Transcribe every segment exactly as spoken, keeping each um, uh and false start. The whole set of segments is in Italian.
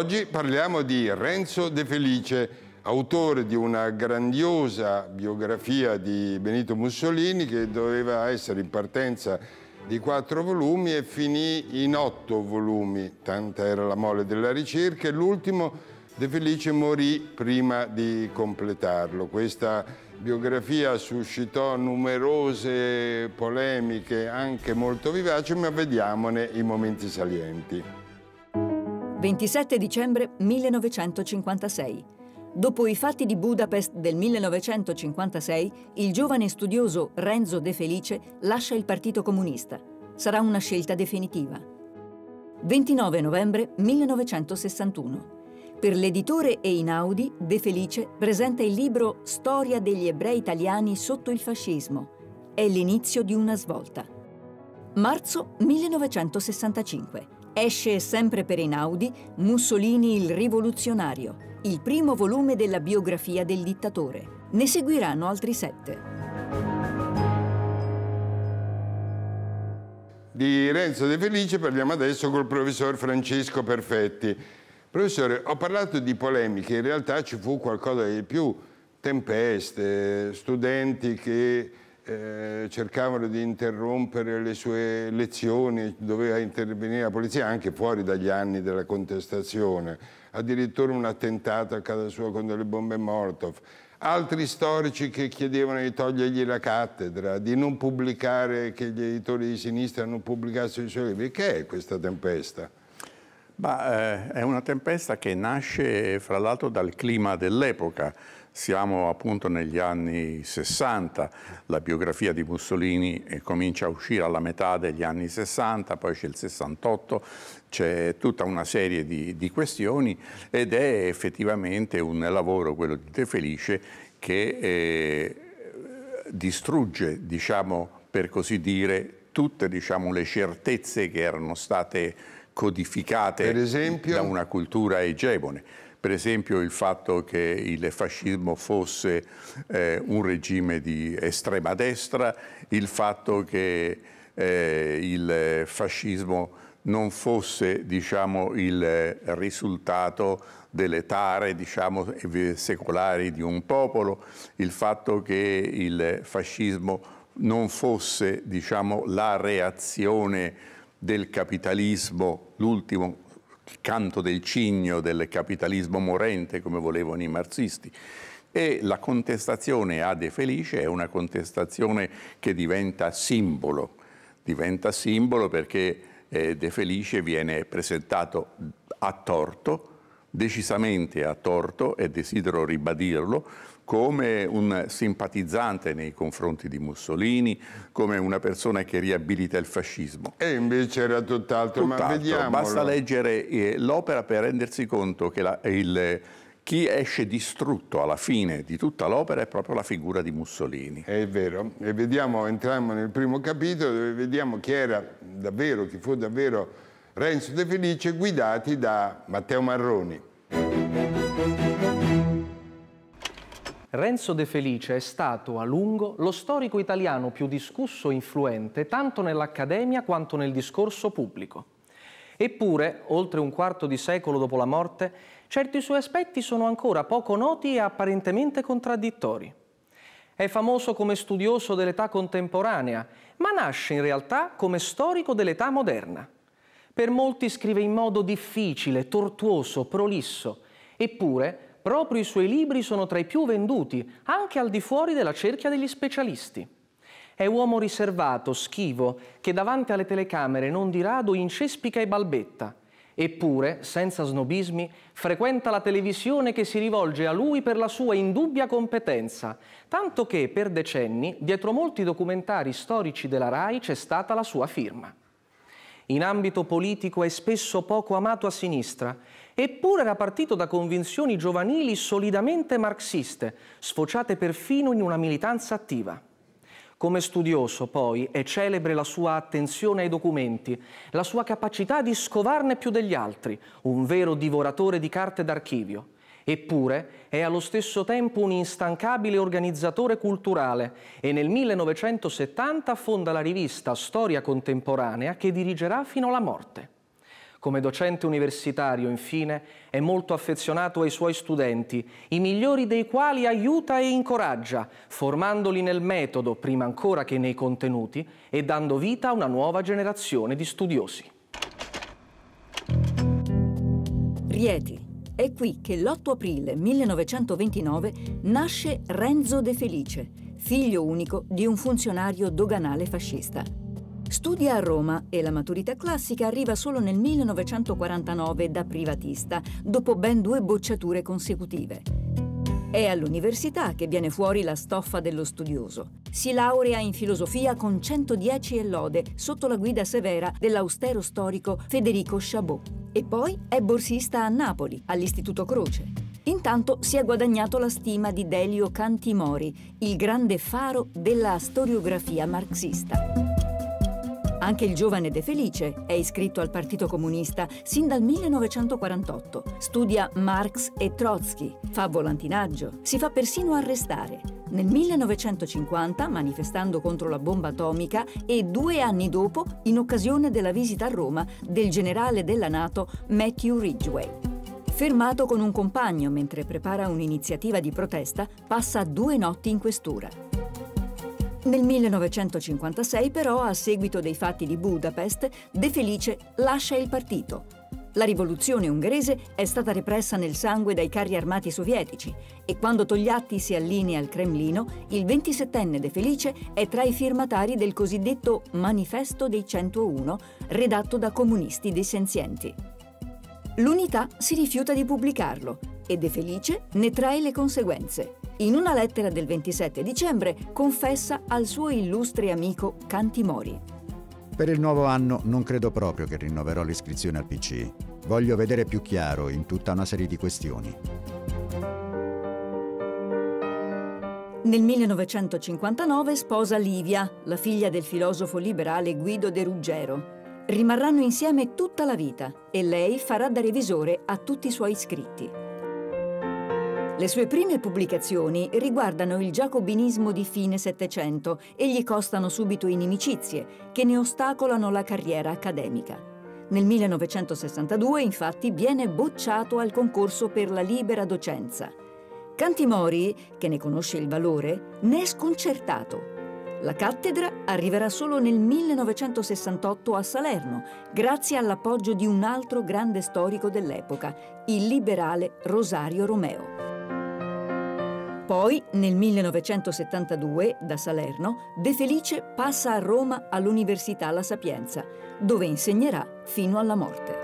oggi parliamo di Renzo De Felice, autore di una grandiosa biografia di Benito Mussolini che doveva essere in partenza di quattro volumi e finì in otto volumi, tanta era la mole della ricerca, e l'ultimo De Felice morì prima di completarlo. Questa biografia suscitò numerose polemiche, anche molto vivaci, ma vediamone i momenti salienti. ventisette dicembre millenovecentocinquantasei. Dopo i fatti di Budapest del millenovecentocinquantasei, il giovane studioso Renzo De Felice lascia il Partito Comunista. Sarà una scelta definitiva. ventinove novembre millenovecentosessantuno. Per l'editore Einaudi, De Felice presenta il libro Storia degli ebrei italiani sotto il fascismo. È l'inizio di una svolta. marzo millenovecentosessantacinque. Esce sempre per Einaudi Mussolini il rivoluzionario, il primo volume della biografia del dittatore. Ne seguiranno altri sette. Di Renzo De Felice parliamo adesso col professor Francesco Perfetti. Professore, ho parlato di polemiche, in realtà ci fu qualcosa di più, tempeste, studenti che eh, cercavano di interrompere le sue lezioni, doveva intervenire la polizia anche fuori dagli anni della contestazione, addirittura un attentato a casa sua con delle bombe Molotov, altri storici che chiedevano di togliergli la cattedra, di non pubblicare, che gli editori di sinistra non pubblicassero i suoi libri. Che è questa tempesta? Ma, eh, è una tempesta che nasce fra l'altro dal clima dell'epoca. Siamo appunto negli anni sessanta, la biografia di Mussolini eh, comincia a uscire alla metà degli anni sessanta, poi c'è il sessantotto, c'è tutta una serie di, di questioni ed è effettivamente un lavoro, quello di De Felice, che eh, distrugge, diciamo, per così dire, tutte, diciamo, le certezze che erano state codificate, per esempio, da una cultura egemone. Per esempio il fatto che il fascismo fosse eh, un regime di estrema destra, il fatto che eh, il fascismo non fosse, diciamo, il risultato delle tare, diciamo, secolari di un popolo, il fatto che il fascismo non fosse, diciamo, la reazione del capitalismo, l'ultimo canto del cigno del capitalismo morente, come volevano i marxisti. E la contestazione a De Felice è una contestazione che diventa simbolo, diventa simbolo perché eh, De Felice viene presentato a torto, decisamente a torto, e desidero ribadirlo, come un simpatizzante nei confronti di Mussolini, come una persona che riabilita il fascismo. E invece era tutt'altro, ma vediamolo. Basta leggere eh, l'opera per rendersi conto che la, il, chi esce distrutto alla fine di tutta l'opera è proprio la figura di Mussolini. È vero, e vediamo, entriamo nel primo capitolo dove vediamo chi era davvero, chi fu davvero Renzo De Felice, guidati da Matteo Marroni. Renzo De Felice è stato a lungo lo storico italiano più discusso e influente tanto nell'accademia quanto nel discorso pubblico. Eppure, oltre un quarto di secolo dopo la morte, certi suoi aspetti sono ancora poco noti e apparentemente contraddittori. È famoso come studioso dell'età contemporanea, ma nasce in realtà come storico dell'età moderna. Per molti scrive in modo difficile, tortuoso, prolisso, eppure proprio i suoi libri sono tra i più venduti, anche al di fuori della cerchia degli specialisti. È uomo riservato, schivo, che davanti alle telecamere non di rado incespica e balbetta. Eppure, senza snobismi, frequenta la televisione che si rivolge a lui per la sua indubbia competenza, tanto che, per decenni, dietro molti documentari storici della RAI c'è stata la sua firma. In ambito politico è spesso poco amato a sinistra, eppure era partito da convinzioni giovanili solidamente marxiste, sfociate perfino in una militanza attiva. Come studioso, poi, è celebre la sua attenzione ai documenti, la sua capacità di scovarne più degli altri, un vero divoratore di carte d'archivio. Eppure è allo stesso tempo un instancabile organizzatore culturale e nel millenovecentosettanta fonda la rivista Storia Contemporanea che dirigerà fino alla morte. Come docente universitario, infine, è molto affezionato ai suoi studenti, i migliori dei quali aiuta e incoraggia, formandoli nel metodo, prima ancora che nei contenuti, e dando vita a una nuova generazione di studiosi. Rieti. È qui che l'otto aprile millenovecentoventinove nasce Renzo De Felice, figlio unico di un funzionario doganale fascista. Studia a Roma e la maturità classica arriva solo nel millenovecentoquarantanove da privatista, dopo ben due bocciature consecutive. È all'università che viene fuori la stoffa dello studioso. Si laurea in filosofia con centodieci e lode sotto la guida severa dell'austero storico Federico Chabod. E poi è borsista a Napoli, all'Istituto Croce. Intanto si è guadagnato la stima di Delio Cantimori, il grande faro della storiografia marxista. Anche il giovane De Felice è iscritto al Partito Comunista sin dal millenovecentoquarantotto. Studia Marx e Trotsky, fa volantinaggio, si fa persino arrestare. Nel millenovecentocinquanta, manifestando contro la bomba atomica, e due anni dopo, in occasione della visita a Roma del generale della NATO Matthew Ridgway. Fermato con un compagno mentre prepara un'iniziativa di protesta, passa due notti in questura. Nel millenovecentocinquantasei, però, a seguito dei fatti di Budapest, De Felice lascia il partito. La rivoluzione ungherese è stata repressa nel sangue dai carri armati sovietici e quando Togliatti si allinea al Cremlino, il ventisettenne De Felice è tra i firmatari del cosiddetto Manifesto dei centouno, redatto da comunisti dissenzienti. L'Unità si rifiuta di pubblicarlo e De Felice ne trae le conseguenze. In una lettera del ventisette dicembre confessa al suo illustre amico Cantimori. Per il nuovo anno non credo proprio che rinnoverò l'iscrizione al P C I. Voglio vedere più chiaro in tutta una serie di questioni. Nel millenovecentocinquantanove sposa Livia, la figlia del filosofo liberale Guido De Ruggiero. Rimarranno insieme tutta la vita e lei farà da revisore a tutti i suoi iscritti. Le sue prime pubblicazioni riguardano il giacobinismo di fine Settecento e gli costano subito inimicizie che ne ostacolano la carriera accademica. Nel millenovecentosessantadue, infatti, viene bocciato al concorso per la libera docenza. Cantimori, che ne conosce il valore, ne è sconcertato. La cattedra arriverà solo nel millenovecentosessantotto a Salerno, grazie all'appoggio di un altro grande storico dell'epoca, il liberale Rosario Romeo. Poi, nel millenovecentosettantadue, da Salerno, De Felice passa a Roma all'Università La Sapienza, dove insegnerà fino alla morte.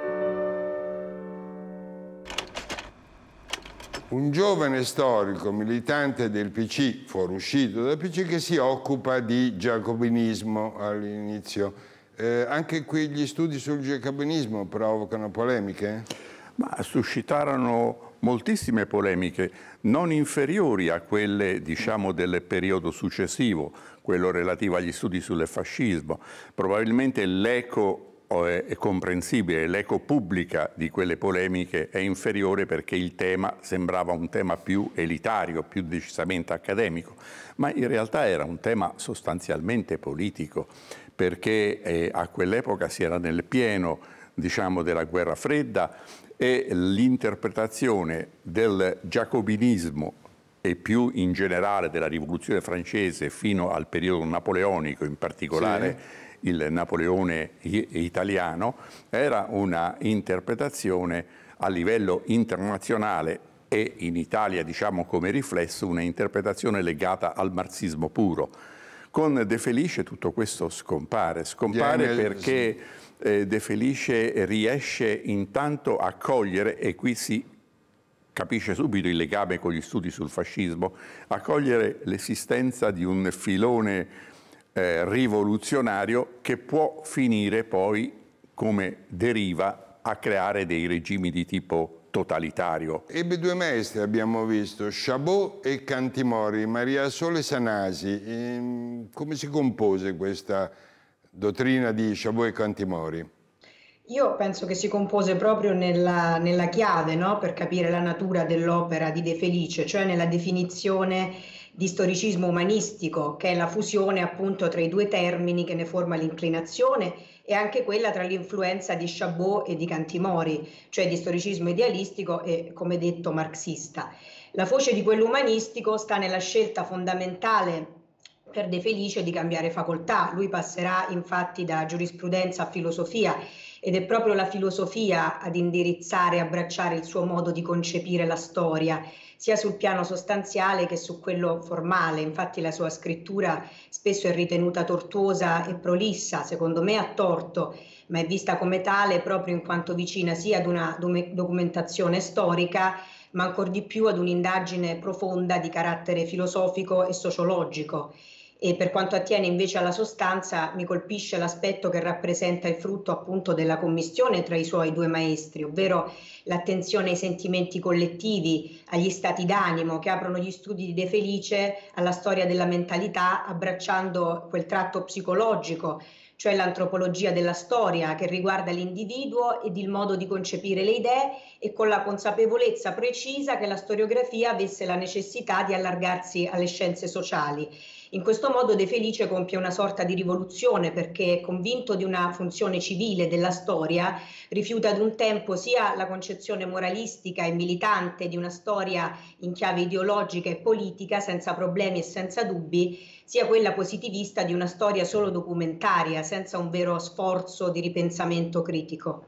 Un giovane storico militante del P C I, fuoriuscito dal P C I, che si occupa di giacobinismo all'inizio. Eh, anche qui gli studi sul giacobinismo provocano polemiche? Ma suscitarono moltissime polemiche, non inferiori a quelle, diciamo, del periodo successivo, quello relativo agli studi sul fascismo. Probabilmente l'eco è comprensibile, l'eco pubblica di quelle polemiche è inferiore perché il tema sembrava un tema più elitario, più decisamente accademico, ma in realtà era un tema sostanzialmente politico, perché eh, a quell'epoca si era nel pieno, diciamo, della guerra fredda, e l'interpretazione del giacobinismo e più in generale della Rivoluzione francese fino al periodo napoleonico, in particolare sì. il Napoleone italiano, era una interpretazione a livello internazionale e in Italia, diciamo, come riflesso, una interpretazione legata al marxismo puro. Con De Felice tutto questo scompare, scompare Bien, perché... Sì. De Felice riesce intanto a cogliere, e qui si capisce subito il legame con gli studi sul fascismo, a cogliere l'esistenza di un filone eh, rivoluzionario che può finire poi come deriva a creare dei regimi di tipo totalitario. Ebbe due maestri, abbiamo visto, Chabod e Cantimori, Maria Sole Sanasi. Ehm, come si compose questa dottrina di Chabod e Cantimori? Io penso che si compose proprio nella, nella chiave, no? Per capire la natura dell'opera di De Felice, cioè nella definizione di storicismo umanistico, che è la fusione appunto tra i due termini che ne forma l'inclinazione, e anche quella tra l'influenza di Chabod e di Cantimori, cioè di storicismo idealistico e, come detto, marxista. La voce di quello umanistico sta nella scelta fondamentale per De Felice di cambiare facoltà. Lui passerà infatti da giurisprudenza a filosofia, ed è proprio la filosofia ad indirizzare e abbracciare il suo modo di concepire la storia, sia sul piano sostanziale che su quello formale. Infatti la sua scrittura spesso è ritenuta tortuosa e prolissa, secondo me a torto, ma è vista come tale proprio in quanto vicina sia ad una documentazione storica, ma ancor di più ad un'indagine profonda di carattere filosofico e sociologico. E per quanto attiene invece alla sostanza, mi colpisce l'aspetto che rappresenta il frutto appunto della commistione tra i suoi due maestri, ovvero l'attenzione ai sentimenti collettivi, agli stati d'animo che aprono gli studi di De Felice alla storia della mentalità, abbracciando quel tratto psicologico, cioè l'antropologia della storia, che riguarda l'individuo ed il modo di concepire le idee, e con la consapevolezza precisa che la storiografia avesse la necessità di allargarsi alle scienze sociali. In questo modo De Felice compie una sorta di rivoluzione, perché, convinto di una funzione civile della storia, rifiuta ad un tempo sia la concezione moralistica e militante di una storia in chiave ideologica e politica, senza problemi e senza dubbi, sia quella positivista di una storia solo documentaria, senza un vero sforzo di ripensamento critico.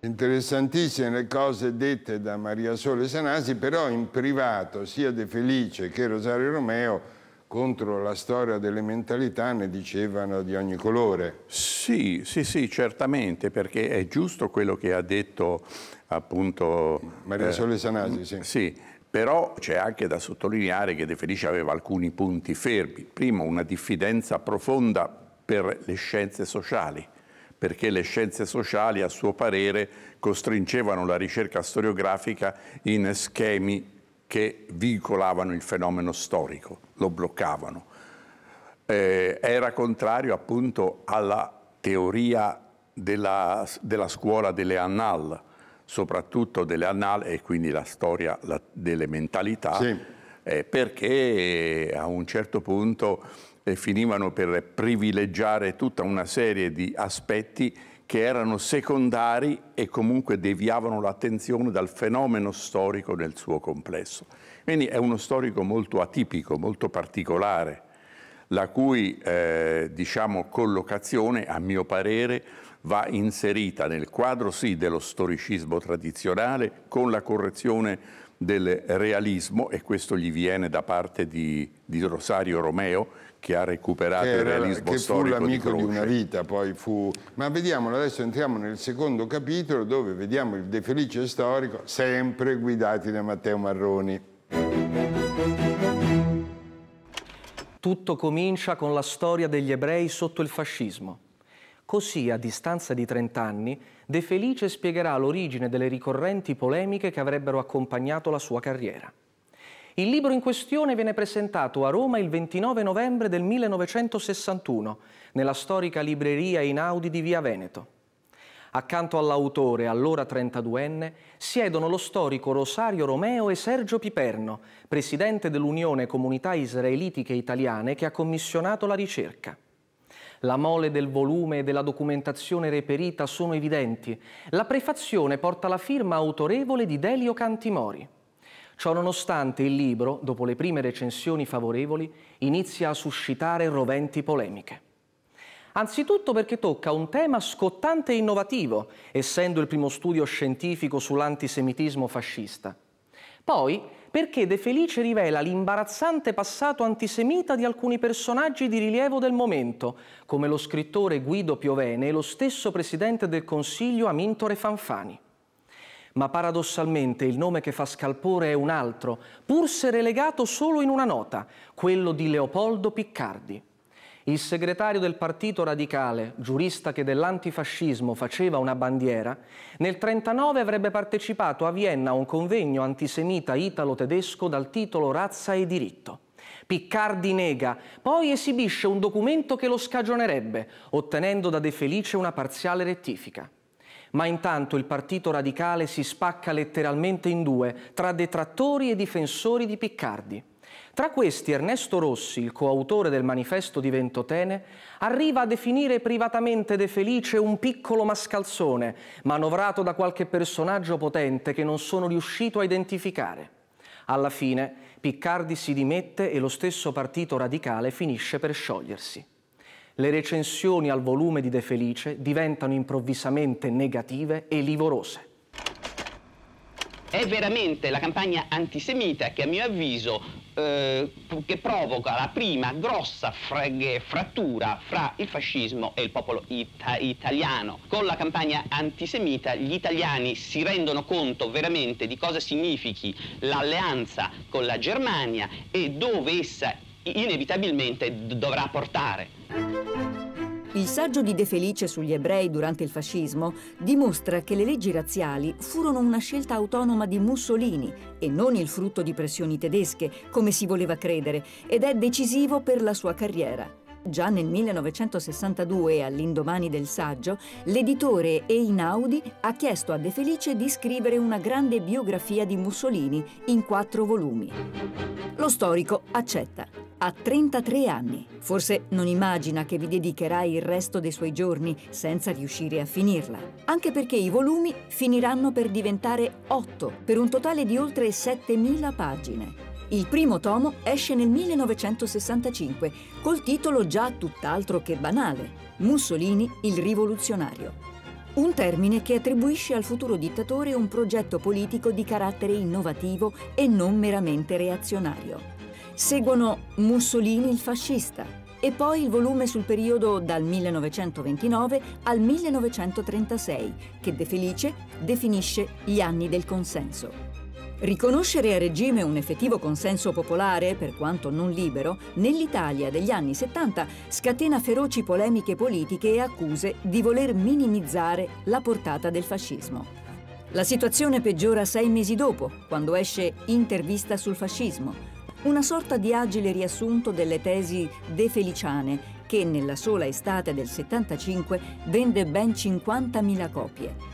Interessantissime le cose dette da Maria Sole Sanasi, però in privato sia De Felice che Rosario Romeo contro la storia delle mentalità ne dicevano di ogni colore. Sì, sì, sì, certamente, perché è giusto quello che ha detto appunto Maria eh, Sole Sanasi, sì. Sì. Però c'è anche da sottolineare che De Felice aveva alcuni punti fermi. Primo, una diffidenza profonda per le scienze sociali, perché le scienze sociali, a suo parere, costringevano la ricerca storiografica in schemi che vincolavano il fenomeno storico, lo bloccavano. Eh, era contrario appunto alla teoria della, della scuola delle annales, soprattutto delle annales, e quindi la storia la, delle mentalità, sì. eh, perché a un certo punto eh, finivano per privilegiare tutta una serie di aspetti che erano secondari e comunque deviavano l'attenzione dal fenomeno storico nel suo complesso. Quindi è uno storico molto atipico, molto particolare, la cui eh, diciamo collocazione, a mio parere, va inserita nel quadro, sì, dello storicismo tradizionale, con la correzione del realismo, e questo gli viene da parte di, di Rosario Romeo, che ha recuperato che era, il realismo storico di Croce. Che fu l'amico di una vita, poi fu... Ma vediamolo, adesso entriamo nel secondo capitolo, dove vediamo il De Felice storico, sempre guidati da Matteo Marroni. Tutto comincia con la storia degli ebrei sotto il fascismo. Così, a distanza di trent'anni, De Felice spiegherà l'origine delle ricorrenti polemiche che avrebbero accompagnato la sua carriera. Il libro in questione viene presentato a Roma il ventinove novembre del millenovecentosessantuno, nella storica libreria Einaudi di Via Veneto. Accanto all'autore, allora trentaduenne, siedono lo storico Rosario Romeo e Sergio Piperno, presidente dell'Unione Comunità Israelitiche Italiane, che ha commissionato la ricerca. La mole del volume e della documentazione reperita sono evidenti. La prefazione porta la firma autorevole di Delio Cantimori. Ciononostante, il libro, dopo le prime recensioni favorevoli, inizia a suscitare roventi polemiche. Anzitutto perché tocca un tema scottante e innovativo, essendo il primo studio scientifico sull'antisemitismo fascista. Poi perché De Felice rivela l'imbarazzante passato antisemita di alcuni personaggi di rilievo del momento, come lo scrittore Guido Piovene e lo stesso presidente del Consiglio Amintore Fanfani. Ma paradossalmente il nome che fa scalpore è un altro, pur se relegato solo in una nota, quello di Leopoldo Piccardi. Il segretario del Partito Radicale, giurista che dell'antifascismo faceva una bandiera, nel diciannove trentanove avrebbe partecipato a Vienna a un convegno antisemita italo-tedesco dal titolo Razza e Diritto. Piccardi nega, poi esibisce un documento che lo scagionerebbe, ottenendo da De Felice una parziale rettifica. Ma intanto il Partito Radicale si spacca letteralmente in due, tra detrattori e difensori di Piccardi. Tra questi Ernesto Rossi, il coautore del Manifesto di Ventotene, arriva a definire privatamente De Felice un piccolo mascalzone, manovrato da qualche personaggio potente che non sono riuscito a identificare. Alla fine Piccardi si dimette e lo stesso Partito Radicale finisce per sciogliersi. Le recensioni al volume di De Felice diventano improvvisamente negative e livorose. È veramente la campagna antisemita che, a mio avviso, eh, che provoca la prima grossa frattura fra il fascismo e il popolo ita italiano. Con la campagna antisemita gli italiani si rendono conto veramente di cosa significhi l'alleanza con la Germania e dove essa inevitabilmente dovrà portare. Il saggio di De Felice sugli ebrei durante il fascismo dimostra che le leggi razziali furono una scelta autonoma di Mussolini e non il frutto di pressioni tedesche, come si voleva credere, ed è decisivo per la sua carriera. Già nel millenovecentosessantadue, all'indomani del saggio, l'editore Einaudi ha chiesto a De Felice di scrivere una grande biografia di Mussolini in quattro volumi. Lo storico accetta. Ha trentatré anni. Forse non immagina che vi dedicherà il resto dei suoi giorni senza riuscire a finirla. Anche perché i volumi finiranno per diventare otto, per un totale di oltre settemila pagine. Il primo tomo esce nel millenovecentosessantacinque, col titolo già tutt'altro che banale: Mussolini, il rivoluzionario. Un termine che attribuisce al futuro dittatore un progetto politico di carattere innovativo e non meramente reazionario. Seguono Mussolini il fascista e poi il volume sul periodo dal millenovecentoventinove al millenovecentotrentasei, che De Felice definisce gli anni del consenso. Riconoscere a regime un effettivo consenso popolare, per quanto non libero, nell'Italia degli anni settanta scatena feroci polemiche politiche e accuse di voler minimizzare la portata del fascismo. La situazione peggiora sei mesi dopo, quando esce Intervista sul fascismo, una sorta di agile riassunto delle tesi defeliciane che nella sola estate del settantacinque vende ben cinquantamila copie.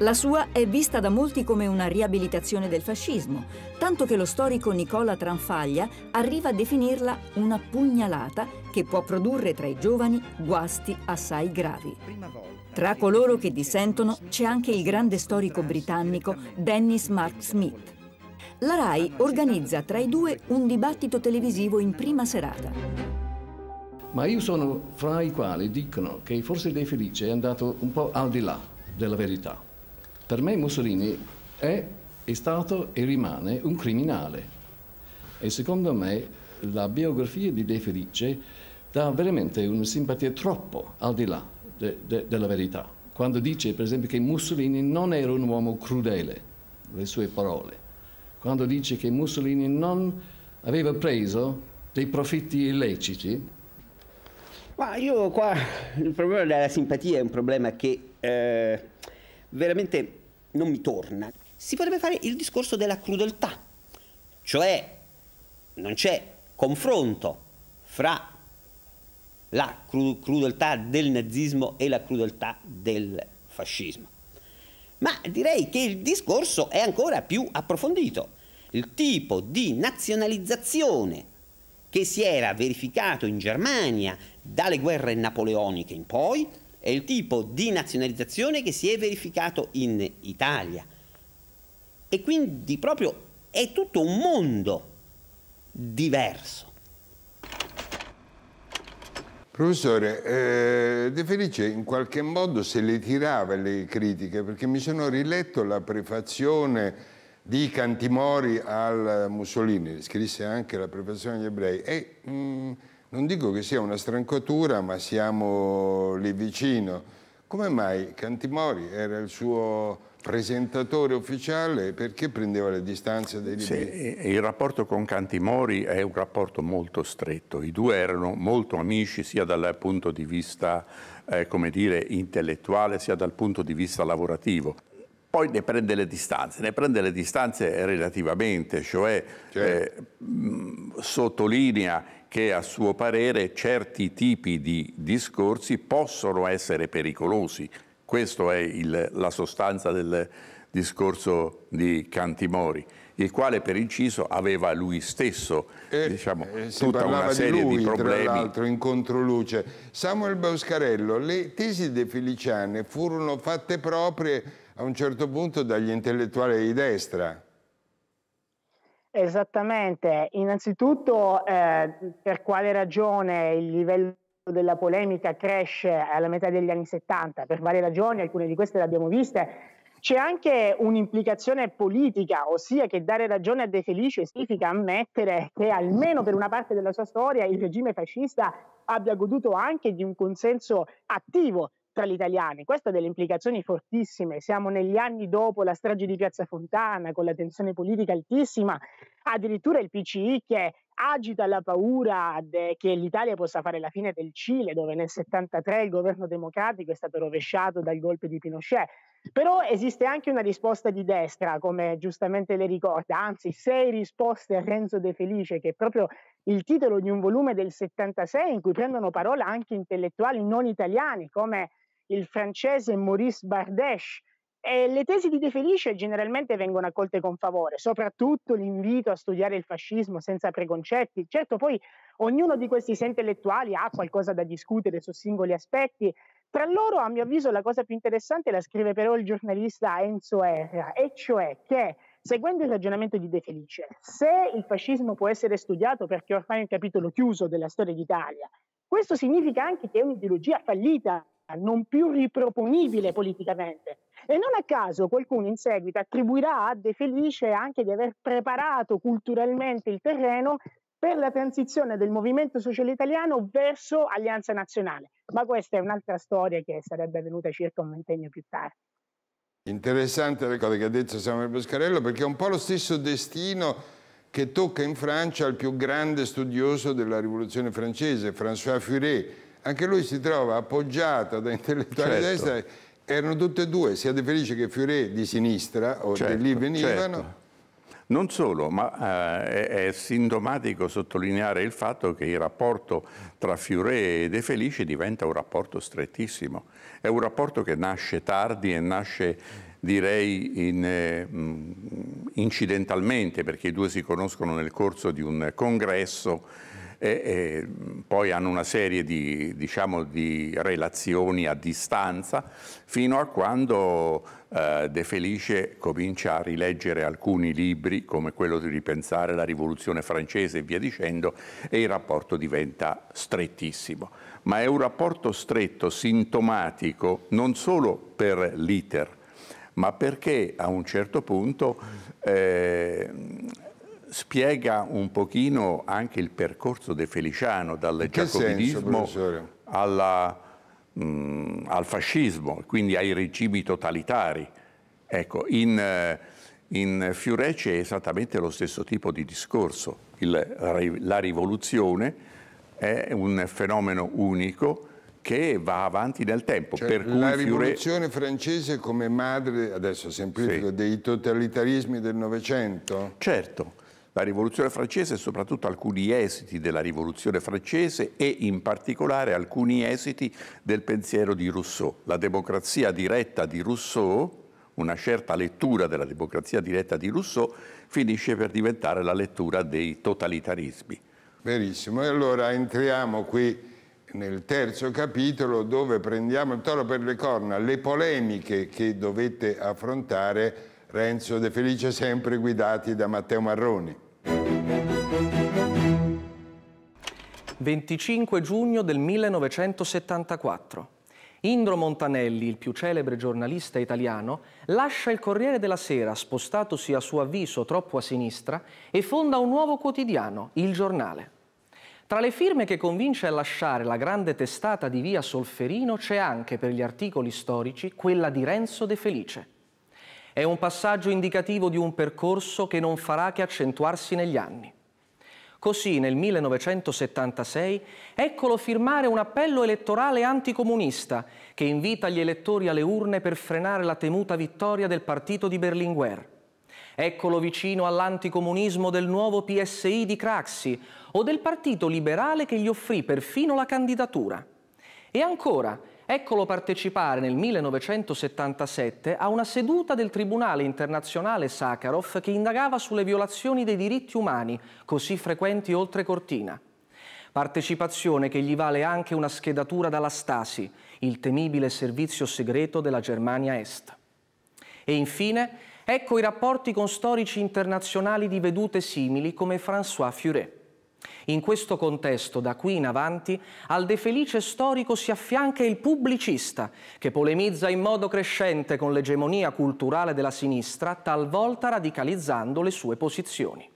La sua è vista da molti come una riabilitazione del fascismo, tanto che lo storico Nicola Tranfaglia arriva a definirla una pugnalata che può produrre tra i giovani guasti assai gravi. Tra coloro che dissentono c'è anche il grande storico britannico Denis Mack Smith. La RAI organizza tra i due un dibattito televisivo in prima serata. Ma io sono fra i quali dicono che forse De Felice è andato un po' al di là della verità. Per me Mussolini è, è stato e rimane un criminale. E secondo me la biografia di De Felice dà veramente una simpatia troppo al di là de, de, della verità. Quando dice, per esempio, che Mussolini non era un uomo crudele, le sue parole. Quando dice che Mussolini non aveva preso dei profitti illeciti? Ma io qua, il problema della simpatia è un problema che eh, veramente non mi torna. Si potrebbe fare il discorso della crudeltà, cioè non c'è confronto fra la cru crudeltà del nazismo e la crudeltà del fascismo. Ma direi che il discorso è ancora più approfondito. Il tipo di nazionalizzazione che si era verificato in Germania dalle guerre napoleoniche in poi e il tipo di nazionalizzazione che si è verificato in Italia. E quindi proprio è tutto un mondo diverso. Professore, eh, De Felice in qualche modo se le tirava le critiche, perché mi sono riletto la prefazione di Cantimori al Mussolini, scrisse anche la prefazione agli ebrei, e mh, non dico che sia una strancotura, ma siamo lì vicino. Come mai Cantimori era il suo presentatore ufficiale? Perché prendeva le distanze dai libri? Sì, il rapporto con Cantimori è un rapporto molto stretto. I due erano molto amici sia dal punto di vista eh, come dire, intellettuale sia dal punto di vista lavorativo. Poi ne prende le distanze, ne prende le distanze relativamente, cioè, cioè. Eh, mh, sottolinea che a suo parere certi tipi di discorsi possono essere pericolosi. Questa è il, la sostanza del discorso di Cantimori. il quale per inciso aveva lui stesso eh, diciamo, eh, tutta una serie di, lui, di problemi. Tra l'altro in controluce. Samuel Boscarello, le tesi De Feliciane furono fatte proprie a un certo punto dagli intellettuali di destra. Esattamente, innanzitutto eh, per quale ragione il livello della polemica cresce alla metà degli anni settanta? Per varie ragioni, alcune di queste le abbiamo viste. C'è anche un'implicazione politica, ossia che dare ragione a De Felice significa ammettere che almeno per una parte della sua storia il regime fascista abbia goduto anche di un consenso attivo tra gli italiani. Questo ha delle implicazioni fortissime. Siamo negli anni dopo la strage di Piazza Fontana, con la tensione politica altissima, addirittura il P C I che agita la paura che l'Italia possa fare la fine del Cile, dove nel settantatré il governo democratico è stato rovesciato dal golpe di Pinochet. Però esiste anche una risposta di destra, come giustamente le ricorda, anzi sei risposte a Renzo De Felice, che è proprio il titolo di un volume del settantasei in cui prendono parola anche intellettuali non italiani come il francese Maurice Bardèche. E le tesi di De Felice generalmente vengono accolte con favore, soprattutto l'invito a studiare il fascismo senza preconcetti. Certo, poi ognuno di questi sei intellettuali ha qualcosa da discutere su singoli aspetti. Tra loro, a mio avviso, la cosa più interessante la scrive però il giornalista Enzo Erra, e cioè che, seguendo il ragionamento di De Felice, se il fascismo può essere studiato perché ormai è un capitolo chiuso della storia d'Italia, questo significa anche che è un'ideologia fallita, non più riproponibile politicamente. E non a caso qualcuno in seguito attribuirà a De Felice anche di aver preparato culturalmente il terreno per la transizione del movimento sociale italiano verso Alleanza Nazionale. Ma questa è un'altra storia che sarebbe avvenuta circa un ventennio più tardi. Interessante le cose che ha detto Samuel Boscarello, perché è un po' lo stesso destino che tocca in Francia al più grande studioso della Rivoluzione francese, François Furet. Anche lui si trova appoggiato da intellettuali di certo. destra. Erano tutte e due, sia De Felice che Furet, di sinistra, o certo, di lì venivano. Certo. Non solo, ma eh, è sintomatico sottolineare il fatto che il rapporto tra Furet e De Felice diventa un rapporto strettissimo. È un rapporto che nasce tardi e nasce, direi, in, eh, incidentalmente, perché i due si conoscono nel corso di un congresso. E, e poi hanno una serie di, diciamo, di relazioni a distanza, fino a quando eh, De Felice comincia a rileggere alcuni libri come quello di Ripensare la Rivoluzione francese e via dicendo, e il rapporto diventa strettissimo. Ma è un rapporto stretto, sintomatico, non solo per l'iter, ma perché a un certo punto eh, spiega un pochino anche il percorso de Feliciano, dal giacobinismo senso, alla, mh, al fascismo, quindi ai regimi totalitari. Ecco, in, in Furet c'è esattamente lo stesso tipo di discorso. Il, la rivoluzione è un fenomeno unico che va avanti nel tempo. Cioè, per cui la rivoluzione Furet... francese come madre, adesso semplifico, sì. dei totalitarismi del Novecento? Certo. La rivoluzione francese e soprattutto alcuni esiti della rivoluzione francese e in particolare alcuni esiti del pensiero di Rousseau. La democrazia diretta di Rousseau, una certa lettura della democrazia diretta di Rousseau, finisce per diventare la lettura dei totalitarismi. Verissimo. E allora entriamo qui nel terzo capitolo, dove prendiamo il toro per le corna, le polemiche che dovete affrontare, Renzo De Felice, sempre guidati da Matteo Marroni. venticinque giugno del millenovecentosettantaquattro. Indro Montanelli, il più celebre giornalista italiano, lascia il Corriere della Sera, spostatosi a suo avviso troppo a sinistra, e fonda un nuovo quotidiano, Il Giornale. Tra le firme che convince a lasciare la grande testata di via Solferino c'è anche, per gli articoli storici, quella di Renzo De Felice. È un passaggio indicativo di un percorso che non farà che accentuarsi negli anni. Così nel millenovecentosettantasei eccolo firmare un appello elettorale anticomunista che invita gli elettori alle urne per frenare la temuta vittoria del partito di Berlinguer. Eccolo vicino all'anticomunismo del nuovo P S I di Craxi o del partito liberale che gli offrì perfino la candidatura. E ancora, Eccolo partecipare nel millenovecentosettantasette a una seduta del Tribunale Internazionale Sakharov che indagava sulle violazioni dei diritti umani, così frequenti oltre cortina. Partecipazione che gli vale anche una schedatura dalla Stasi, il temibile servizio segreto della Germania Est. E infine, ecco i rapporti con storici internazionali di vedute simili come François Furet. In questo contesto, da qui in avanti, al De Felice storico si affianca il pubblicista, che polemizza in modo crescente con l'egemonia culturale della sinistra, talvolta radicalizzando le sue posizioni.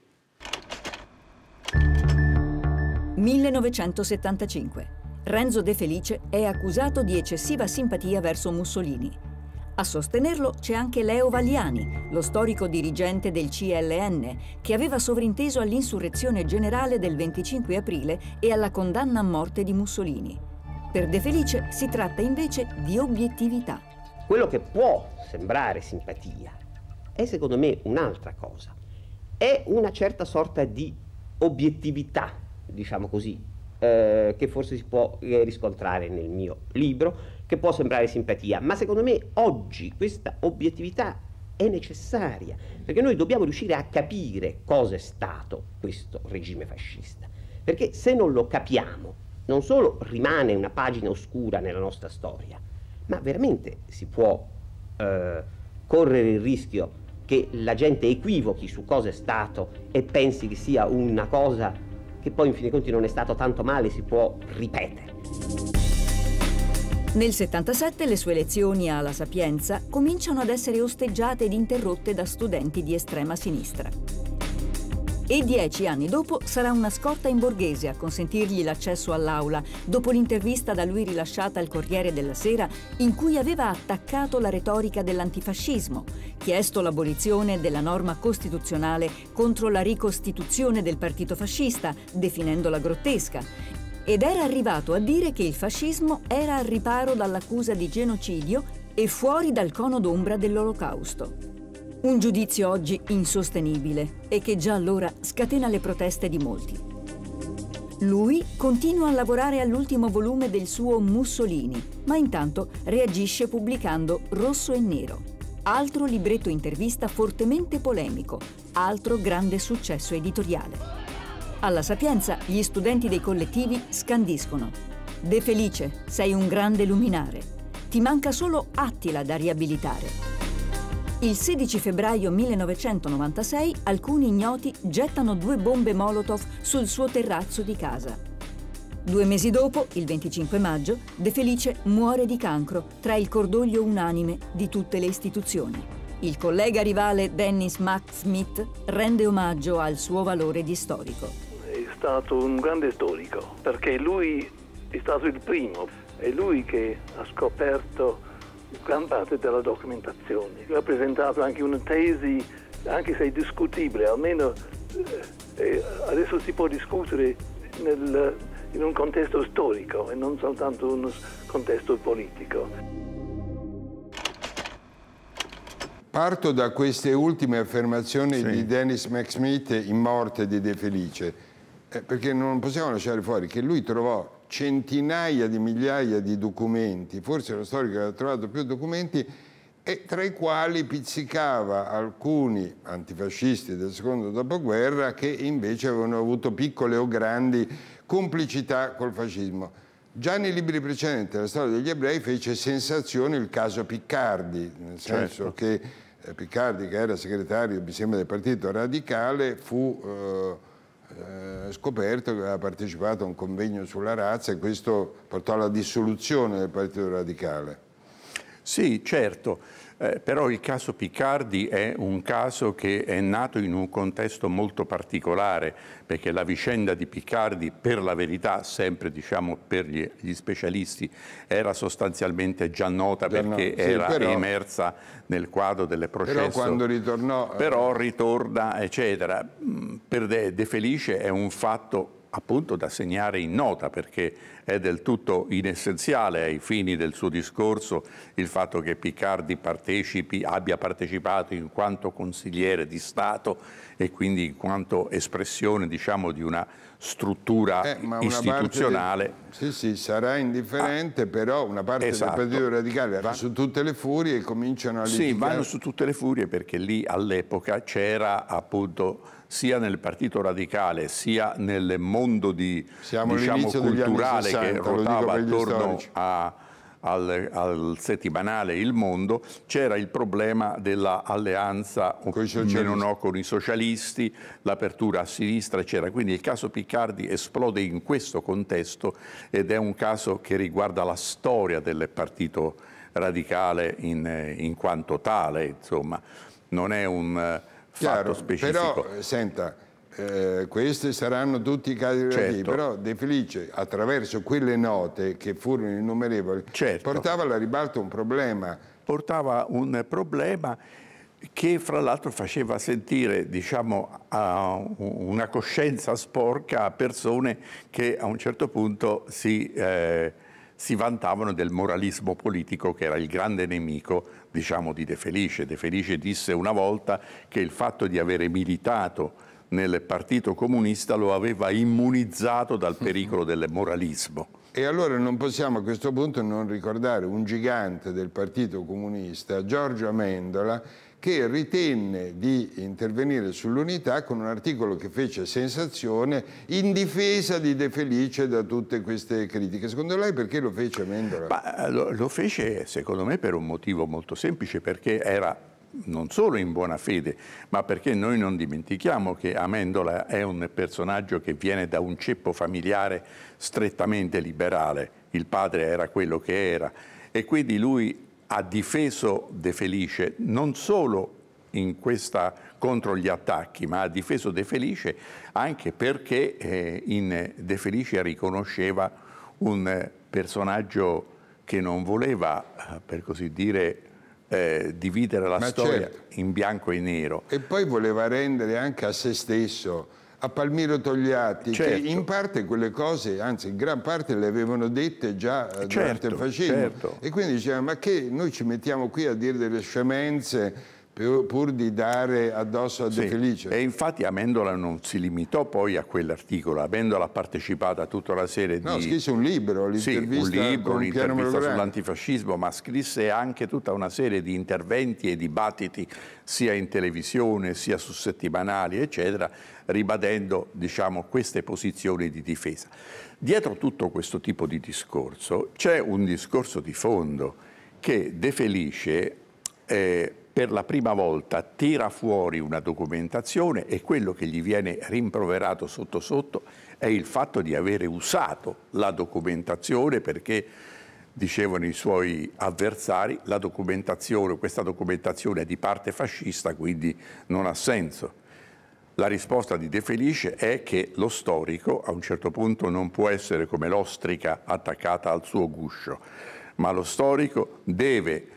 millenovecentosettantacinque. Renzo De Felice è accusato di eccessiva simpatia verso Mussolini. A sostenerlo c'è anche Leo Valiani, lo storico dirigente del C L N, che aveva sovrinteso all'insurrezione generale del venticinque aprile e alla condanna a morte di Mussolini. Per De Felice si tratta invece di obiettività. Quello che può sembrare simpatia è, secondo me, un'altra cosa. È una certa sorta di obiettività, diciamo così, eh, che forse si può riscontrare nel mio libro, che può sembrare simpatia, ma secondo me oggi questa obiettività è necessaria, perché noi dobbiamo riuscire a capire cosa è stato questo regime fascista, perché se non lo capiamo, non solo rimane una pagina oscura nella nostra storia, ma veramente si può eh, correre il rischio che la gente equivochi su cosa è stato e pensi che sia una cosa che poi in fin dei conti non è stato tanto male, si può ripetere. Nel settantasette le sue lezioni alla Sapienza cominciano ad essere osteggiate ed interrotte da studenti di estrema sinistra. E dieci anni dopo sarà una scorta in borghese a consentirgli l'accesso all'aula, dopo l'intervista da lui rilasciata al Corriere della Sera, in cui aveva attaccato la retorica dell'antifascismo, chiesto l'abolizione della norma costituzionale contro la ricostituzione del partito fascista, definendola grottesca, ed era arrivato a dire che il fascismo era al riparo dall'accusa di genocidio e fuori dal cono d'ombra dell'Olocausto. Un giudizio oggi insostenibile e che già allora scatena le proteste di molti. Lui continua a lavorare all'ultimo volume del suo Mussolini, ma intanto reagisce pubblicando Rosso e Nero, altro libretto intervista fortemente polemico, altro grande successo editoriale. Alla Sapienza gli studenti dei collettivi scandiscono: De Felice, sei un grande luminare. Ti manca solo Attila da riabilitare. Il sedici febbraio millenovecentonovantasei alcuni ignoti gettano due bombe Molotov sul suo terrazzo di casa. Due mesi dopo, il venticinque maggio, De Felice muore di cancro tra il cordoglio unanime di tutte le istituzioni. Il collega rivale Denis Mack Smith rende omaggio al suo valore di storico. È stato un grande storico, perché lui è stato il primo, è lui che ha scoperto gran parte della documentazione, ha presentato anche una tesi, anche se è discutibile, almeno eh, adesso si può discutere nel, in un contesto storico e non soltanto in un contesto politico. Parto da queste ultime affermazioni sì. di Denis Mack Smith in Morte di De Felice, perché non possiamo lasciare fuori che lui trovò centinaia di migliaia di documenti, forse lo storico aveva trovato più documenti, e tra i quali pizzicava alcuni antifascisti del secondo dopoguerra che invece avevano avuto piccole o grandi complicità col fascismo. Già nei libri precedenti la storia degli ebrei fece sensazione il caso Piccardi, nel senso certo. che Piccardi, che era segretario, mi sembra, del Partito Radicale, fu... Eh, scoperto che aveva partecipato a un convegno sulla razza e questo portò alla dissoluzione del Partito Radicale. Sì, certo, eh, però il caso Piccardi è un caso che è nato in un contesto molto particolare, perché la vicenda di Piccardi, per la verità, sempre diciamo per gli, gli specialisti, era sostanzialmente già nota già perché no, sì, era però, emersa nel quadro del processo. Però quando ritornò... Però ritorna, eccetera. Per De Felice è un fatto appunto da segnare in nota, perché è del tutto inessenziale ai fini del suo discorso il fatto che Piccardi partecipi, abbia partecipato in quanto consigliere di Stato e quindi in quanto espressione, diciamo, di una struttura eh, ma una istituzionale. Parte del, sì, sì, sarà indifferente, ah, però una parte esatto. del Partito Radicale va su tutte le furie e cominciano a litigare. Sì, vanno su tutte le furie perché lì all'epoca c'era appunto sia nel Partito Radicale sia nel mondo di, diciamo, culturale sessanta, che rotava attorno a, al, al settimanale Il Mondo, c'era il problema dell'alleanza o no con i socialisti, l'apertura a sinistra, c'era. Quindi il caso Piccardi esplode in questo contesto ed è un caso che riguarda la storia del Partito Radicale in, in quanto tale, insomma, non è un... Chiaro, però senta, eh, questi saranno tutti i casi relativi, certo. però De Felice attraverso quelle note che furono innumerevoli certo. portava alla ribalta un problema. Portava un problema che fra l'altro faceva sentire, diciamo, a una coscienza sporca a persone che a un certo punto si... Eh, si vantavano del moralismo politico che era il grande nemico, diciamo, di De Felice. De Felice disse una volta che il fatto di avere militato nel Partito Comunista lo aveva immunizzato dal pericolo del moralismo. E allora non possiamo a questo punto non ricordare un gigante del Partito Comunista, Giorgio Amendola, che ritenne di intervenire sull'Unità con un articolo che fece sensazione in difesa di De Felice da tutte queste critiche. Secondo lei perché lo fece Amendola? Ma, lo, lo fece secondo me per un motivo molto semplice, perché era non solo in buona fede, ma perché noi non dimentichiamo che Amendola è un personaggio che viene da un ceppo familiare strettamente liberale. Il padre era quello che era e quindi lui ha difeso De Felice non solo in questa, contro gli attacchi, ma ha difeso De Felice anche perché eh, in De Felice riconosceva un personaggio che non voleva, per così dire, eh, dividere la ma storia certo. in bianco e nero. E poi voleva rendere anche a se stesso, a Palmiro Togliatti, certo. che in parte quelle cose, anzi in gran parte le avevano dette già certo, durante il fascismo. Certo. E quindi diceva, ma che noi ci mettiamo qui a dire delle scemenze pur di dare addosso a De sì. Felice? E infatti Amendola non si limitò poi a quell'articolo. Amendola ha partecipato a tutta una serie no, di... No, scrisse un libro, l'intervista sì, un libro, un'intervista sull'antifascismo, ma scrisse anche tutta una serie di interventi e dibattiti sia in televisione, sia su settimanali, eccetera, ribadendo, diciamo, queste posizioni di difesa. Dietro tutto questo tipo di discorso c'è un discorso di fondo che De Felice eh, per la prima volta tira fuori una documentazione e quello che gli viene rimproverato sotto sotto è il fatto di avere usato la documentazione perché, dicevano i suoi avversari, la documentazione, questa documentazione è di parte fascista, quindi non ha senso. La risposta di De Felice è che lo storico a un certo punto non può essere come l'ostrica attaccata al suo guscio, ma lo storico deve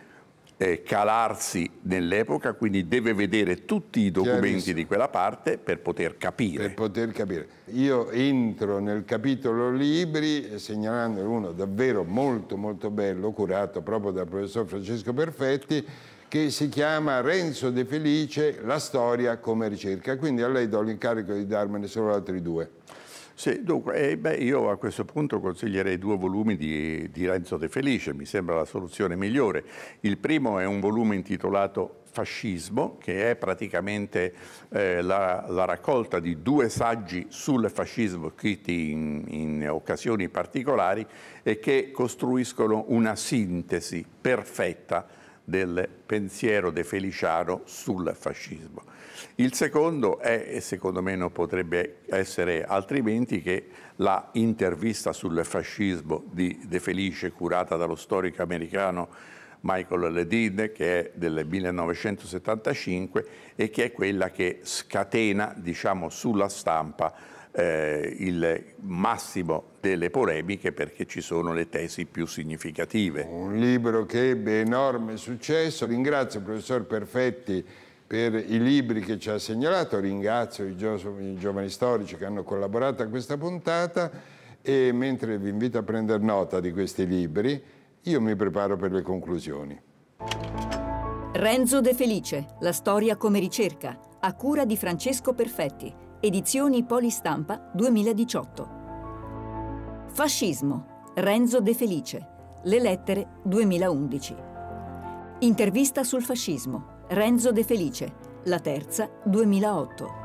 eh, calarsi nell'epoca, quindi deve vedere tutti i documenti di quella parte per poter capire. Per poter capire. Io entro nel capitolo libri segnalando uno davvero molto molto bello, curato proprio dal professor Francesco Perfetti, che si chiama Renzo De Felice, la storia come ricerca. Quindi a lei do l'incarico di darmene solo altri due. Sì, dunque, eh, beh, io a questo punto consiglierei due volumi di, di Renzo De Felice, mi sembra la soluzione migliore. Il primo è un volume intitolato Fascismo, che è praticamente eh, la, la raccolta di due saggi sul fascismo scritti in, in occasioni particolari e che costruiscono una sintesi perfetta del pensiero De Feliciano sul fascismo. Il secondo è, e secondo me non potrebbe essere altrimenti, che la intervista sul fascismo di De Felice curata dallo storico americano Michael Ledin, che è del millenovecentosettantacinque e che è quella che scatena, diciamo, sulla stampa Eh, il massimo delle polemiche perché ci sono le tesi più significative. Un libro che ebbe enorme successo. Ringrazio il professor Perfetti per i libri che ci ha segnalato, ringrazio i, gio i giovani storici che hanno collaborato a questa puntata e mentre vi invito a prendere nota di questi libri, io mi preparo per le conclusioni. Renzo De Felice, la storia come ricerca, a cura di Francesco Perfetti, edizioni Polistampa duemiladiciotto. Fascismo, Renzo De Felice, le lettere duemilaundici. Intervista sul fascismo, Renzo De Felice, la terza duemilaotto.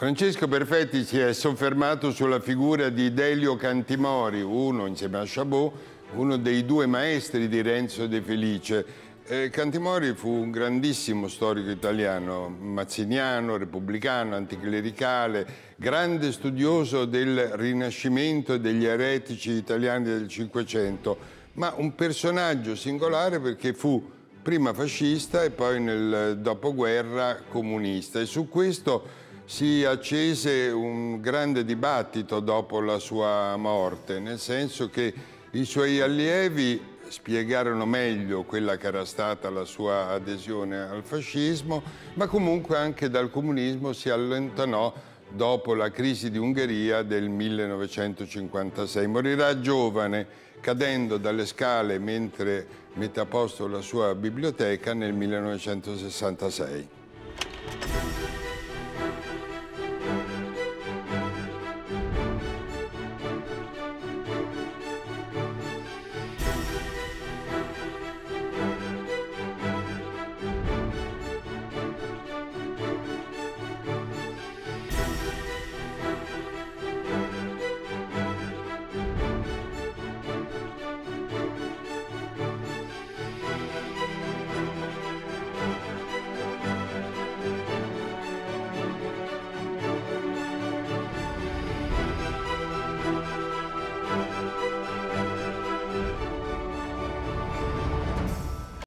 Francesco Perfetti si è soffermato sulla figura di Delio Cantimori, uno insieme a Chabod, uno dei due maestri di Renzo De Felice. Eh, Cantimori fu un grandissimo storico italiano, mazziniano, repubblicano, anticlericale, grande studioso del Rinascimento e degli eretici italiani del Cinquecento, ma un personaggio singolare perché fu prima fascista e poi nel dopoguerra comunista, e su questo si accese un grande dibattito dopo la sua morte, nel senso che i suoi allievi spiegarono meglio quella che era stata la sua adesione al fascismo, ma comunque anche dal comunismo si allontanò dopo la crisi di Ungheria del millenovecentocinquantasei. Morirà giovane, cadendo dalle scale mentre mette a posto la sua biblioteca nel millenovecentosessantasei.